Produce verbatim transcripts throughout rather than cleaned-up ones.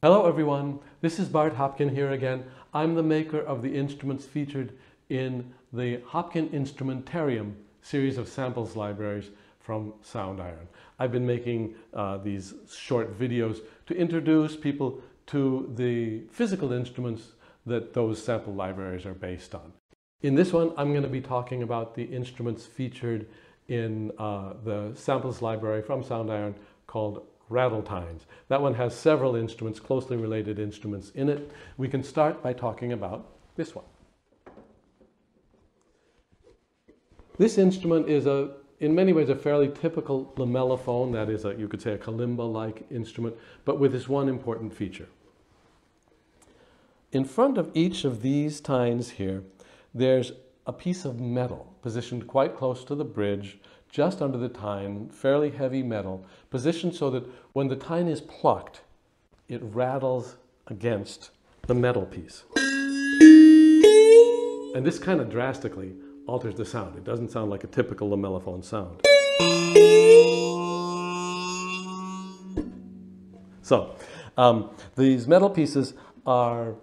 Hello everyone, this is Bart Hopkin here again. I'm the maker of the instruments featured in the Hopkin Instrumentarium series of samples libraries from Soundiron. I've been making uh, these short videos to introduce people to the physical instruments that those sample libraries are based on. In this one, I'm going to be talking about the instruments featured in uh, the samples library from Soundiron called Rattletines. That one has several instruments, closely related instruments in it. We can start by talking about this one. This instrument is a, in many ways, a fairly typical lamellophone, that is, a, you could say a kalimba-like instrument, but with this one important feature. In front of each of these tines here, there's a piece of metal positioned quite close to the bridge, just under the tine, fairly heavy metal, positioned so that when the tine is plucked, it rattles against the metal piece. And this kind of drastically alters the sound. It doesn't sound like a typical lamellophone sound. So, um, these metal pieces are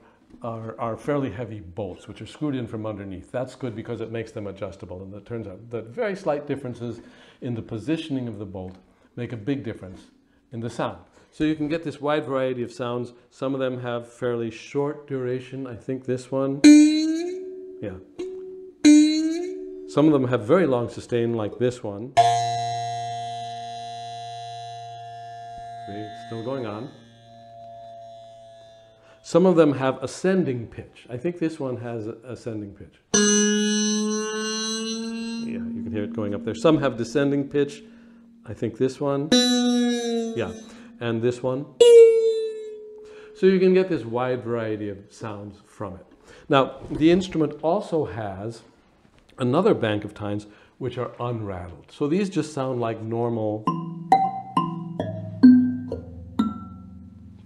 Are, are fairly heavy bolts, which are screwed in from underneath. That's good because it makes them adjustable, and it turns out that very slight differences in the positioning of the bolt make a big difference in the sound. So you can get this wide variety of sounds. Some of them have fairly short duration. I think this one, yeah. Some of them have very long sustain, like this one. See, still going on. Some of them have ascending pitch. I think this one has ascending pitch. Yeah, you can hear it going up there. Some have descending pitch. I think this one. Yeah, and this one. So you can get this wide variety of sounds from it. Now, the instrument also has another bank of tines which are unrattled. So these just sound like normal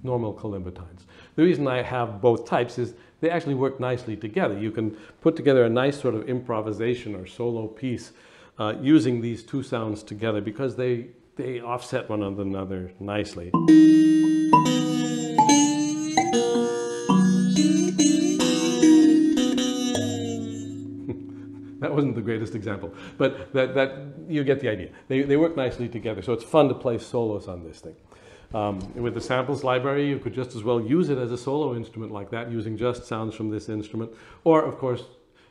normal kalimba tines. The reason I have both types is they actually work nicely together. You can put together a nice sort of improvisation or solo piece uh, using these two sounds together because they, they offset one another nicely. That wasn't the greatest example, but that, that, you get the idea. They, they work nicely together, so it's fun to play solos on this thing. Um, with the samples library, you could just as well use it as a solo instrument like that, using just sounds from this instrument. Or, of course,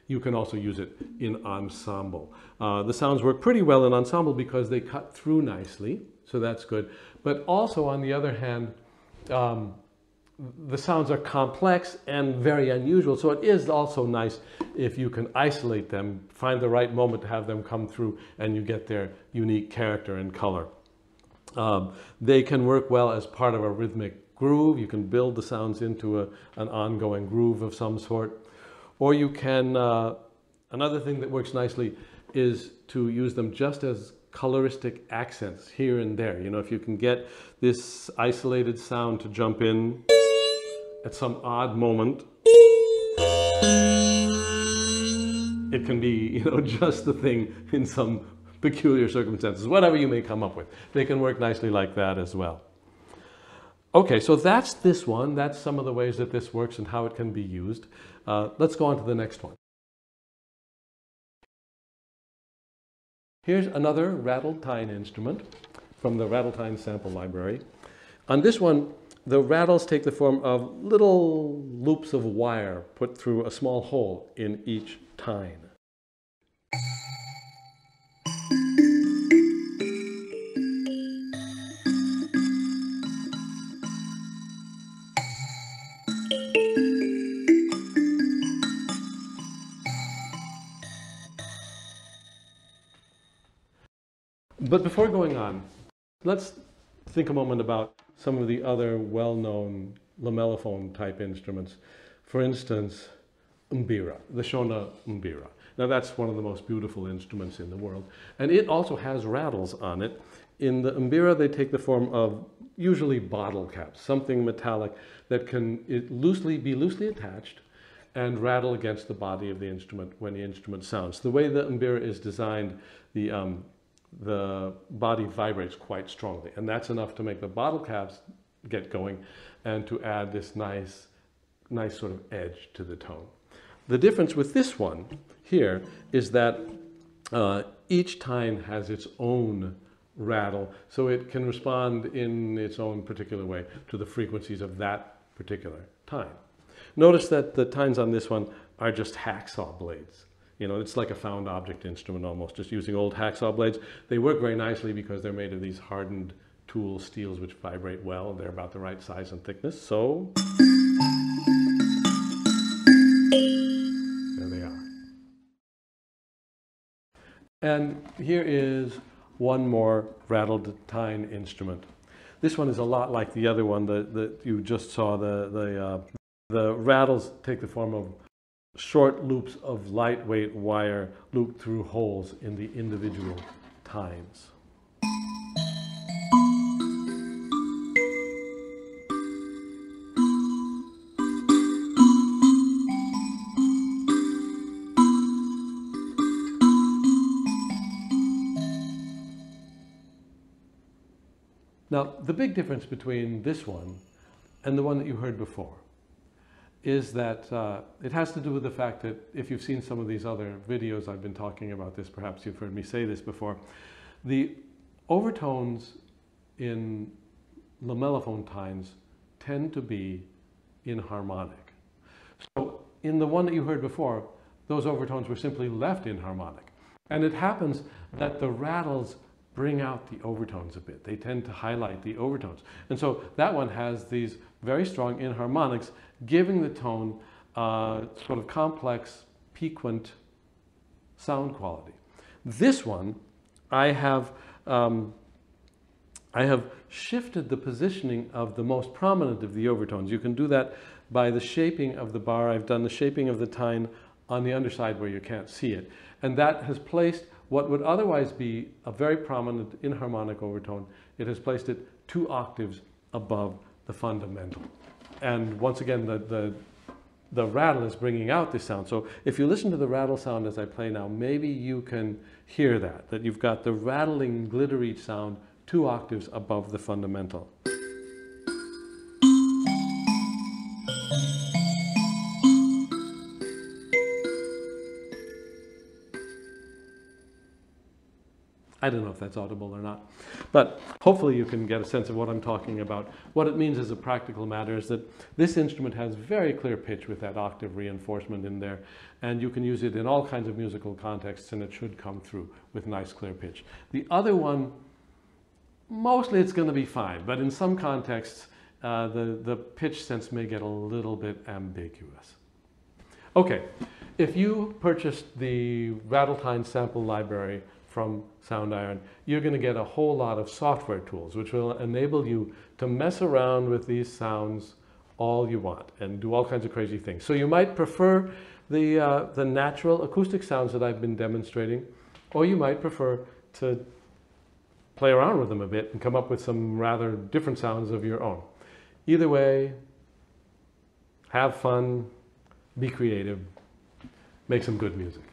you can also use it in ensemble. Uh, the sounds work pretty well in ensemble because they cut through nicely, so that's good. But also, on the other hand, um, the sounds are complex and very unusual, so it is also nice if you can isolate them, find the right moment to have them come through, and you get their unique character and color. Um, they can work well as part of a rhythmic groove. You can build the sounds into a, an ongoing groove of some sort. Or you can, uh, another thing that works nicely is to use them just as coloristic accents here and there. You know, if you can get this isolated sound to jump in at some odd moment, it can be, you know, just the thing in some peculiar circumstances, whatever you may come up with. They can work nicely like that as well. Okay, so that's this one. That's some of the ways that this works and how it can be used. Uh, let's go on to the next one. Here's another rattletine instrument from the Rattletine sample library. On this one, the rattles take the form of little loops of wire put through a small hole in each tine. But before going on, let's think a moment about some of the other well-known lamellophone type instruments. For instance, mbira, the Shona mbira. Now that's one of the most beautiful instruments in the world. And it also has rattles on it. In the mbira, they take the form of usually bottle caps, something metallic that can it loosely be loosely attached and rattle against the body of the instrument when the instrument sounds. The way the mbira is designed, the, um, the body vibrates quite strongly, and that's enough to make the bottle caps get going and to add this nice, nice sort of edge to the tone. The difference with this one here is that uh, each tine has its own rattle, so it can respond in its own particular way to the frequencies of that particular tine. Notice that the tines on this one are just hacksaw blades. You know, it's like a found object instrument almost, just using old hacksaw blades. They work very nicely because they're made of these hardened tool steels which vibrate well. They're about the right size and thickness, so... there they are. And here is one more rattled tine instrument. This one is a lot like the other one that, that you just saw. The, the, uh, the rattles take the form of short loops of lightweight wire looped through holes in the individual tines. Now, the big difference between this one and the one that you heard before is that uh, it has to do with the fact that if you've seen some of these other videos I've been talking about this, perhaps you've heard me say this before, the overtones in lamellophone tines tend to be inharmonic. So in the one that you heard before, those overtones were simply left inharmonic. And it happens that the rattles bring out the overtones a bit. They tend to highlight the overtones. And so that one has these very strong inharmonics, giving the tone uh, sort of complex, piquant sound quality. This one, I have, um, I have shifted the positioning of the most prominent of the overtones. You can do that by the shaping of the bar. I've done the shaping of the tine on the underside where you can't see it. And that has placed what would otherwise be a very prominent inharmonic overtone, it has placed it two octaves above the fundamental. And once again, the, the, the rattle is bringing out this sound. So if you listen to the rattle sound as I play now, maybe you can hear that, that you've got the rattling, glittery sound two octaves above the fundamental. I don't know if that's audible or not, but hopefully you can get a sense of what I'm talking about. What it means as a practical matter is that this instrument has very clear pitch with that octave reinforcement in there, and you can use it in all kinds of musical contexts, and it should come through with nice clear pitch. The other one, mostly it's going to be fine, but in some contexts, uh, the, the pitch sense may get a little bit ambiguous. Okay, if you purchased the Rattletine sample library from Soundiron, you're going to get a whole lot of software tools which will enable you to mess around with these sounds all you want and do all kinds of crazy things. So you might prefer the, uh, the natural acoustic sounds that I've been demonstrating, or you might prefer to play around with them a bit and come up with some rather different sounds of your own. Either way, have fun, be creative, make some good music.